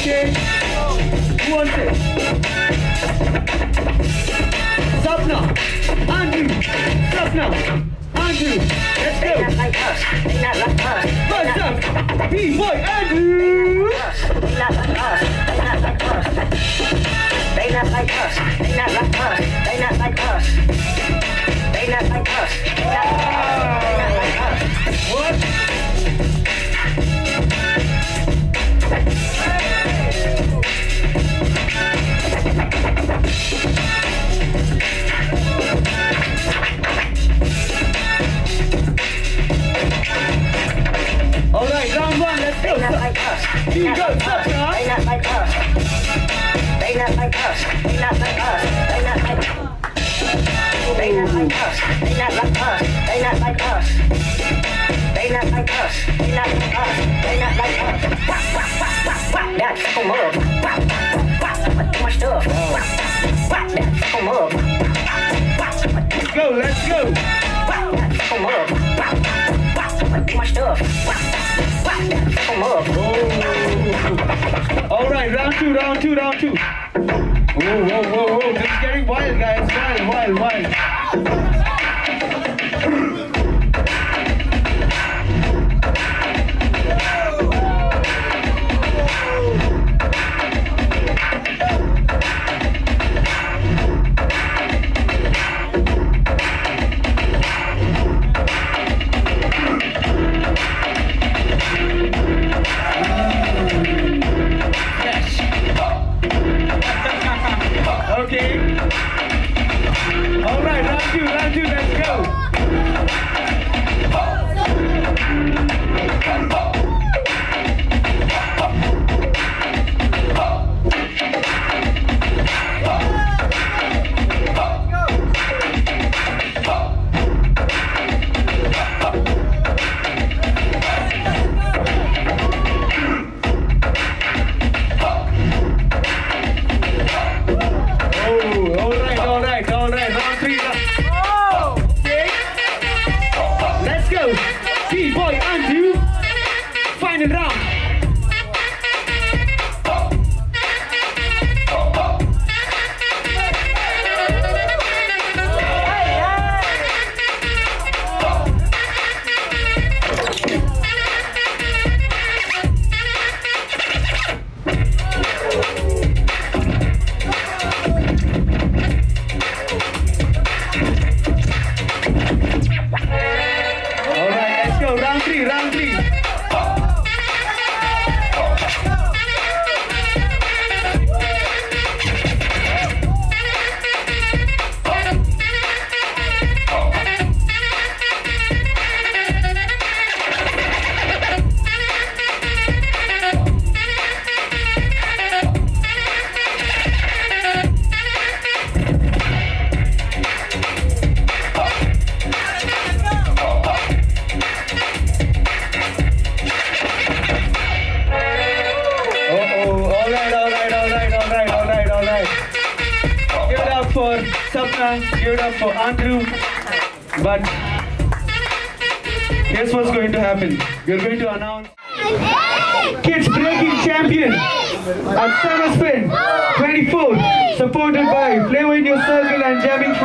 Okay. 200. Stop now. Andrew. Stop now. Andrew. Let's go. Not like us. They not like us. First up. B-boy Andrew. They not like us. They not like us. They not like us. They not like us. They not like us. They not like us. They not like us. What? They not like us, they not like us. They not like us, they not like us. They not like us, they not like us. They not like us, they not like us. They not like us, they not like us. They not like us. That fucking mug. Too much stuff. That fucking mug. Let's go, let's go. That fucking mug. Too much stuff. Oh. All right, round two. Whoa. This is getting wild, guys. Wild. Give it up for Andrew, but guess what's going to happen? We're going to announce Kids Breaking Champion at SummerSpin 24, supported by Flava in ya Circle and Jamming.